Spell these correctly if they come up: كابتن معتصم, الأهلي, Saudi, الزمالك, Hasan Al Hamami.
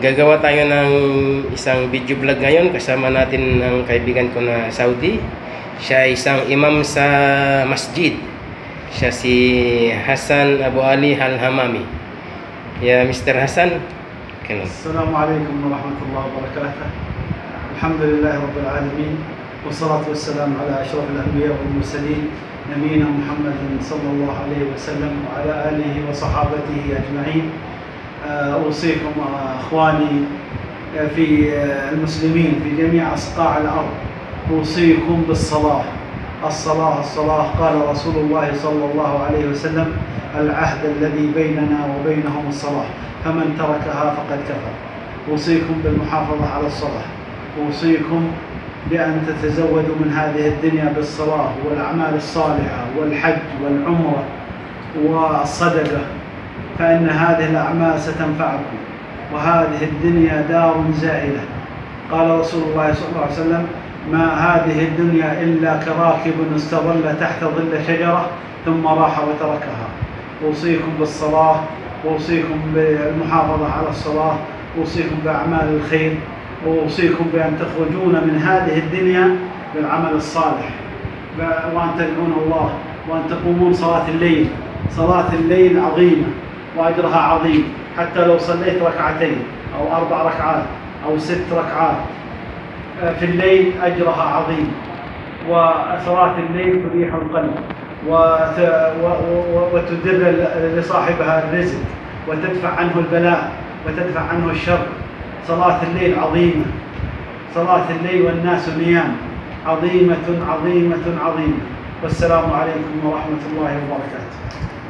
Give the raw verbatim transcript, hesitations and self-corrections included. Gagawa tayo ng isang video vlog ngayon. Kasama natin ang kaibigan ko na Saudi. Siya isang imam sa masjid. Siya si Hasan Al Hamami. Ya Mister Hasan. Assalamualaikum warahmatullahi wabarakatuh. Alhamdulillahi rabbil alamin. Wassalatu wassalamu ala asyrafil anbiya wal mursalin. Nabiyina Muhammadin sallallahu alaihi wasallam wa ala alihi wa sahabatihi ajma'in. أوصيكم أخواني في المسلمين في جميع أصقاع الأرض، أوصيكم بالصلاة، الصلاة الصلاة. قال رسول الله صلى الله عليه وسلم: العهد الذي بيننا وبينهم الصلاة، فمن تركها فقد كفر. أوصيكم بالمحافظة على الصلاة، أوصيكم بأن تتزودوا من هذه الدنيا بالصلاة والأعمال الصالحة والحج والعمرة والصدقة، فإن هذه الأعمال ستنفعكم، وهذه الدنيا دار زائلة. قال رسول الله صلى الله عليه وسلم: ما هذه الدنيا إلا كراكب استظل تحت ظل شجرة ثم راح وتركها. أوصيكم بالصلاة، أوصيكم بالمحافظة على الصلاة، أوصيكم بأعمال الخير، وأوصيكم بأن تخرجون من هذه الدنيا بالعمل الصالح، وأن تدعون الله، وأن تقومون صلاة الليل. صلاة الليل عظيمة وأجرها عظيم، حتى لو صليت ركعتين أو أربع ركعات أو ست ركعات في الليل أجرها عظيم. وصلاة الليل تريح القلب وتدر لصاحبها الرزق وتدفع عنه البلاء وتدفع عنه الشر. صلاة الليل عظيمة، صلاة الليل والناس نيام، عظيمة عظيمة عظيمة. والسلام عليكم ورحمة الله وبركاته.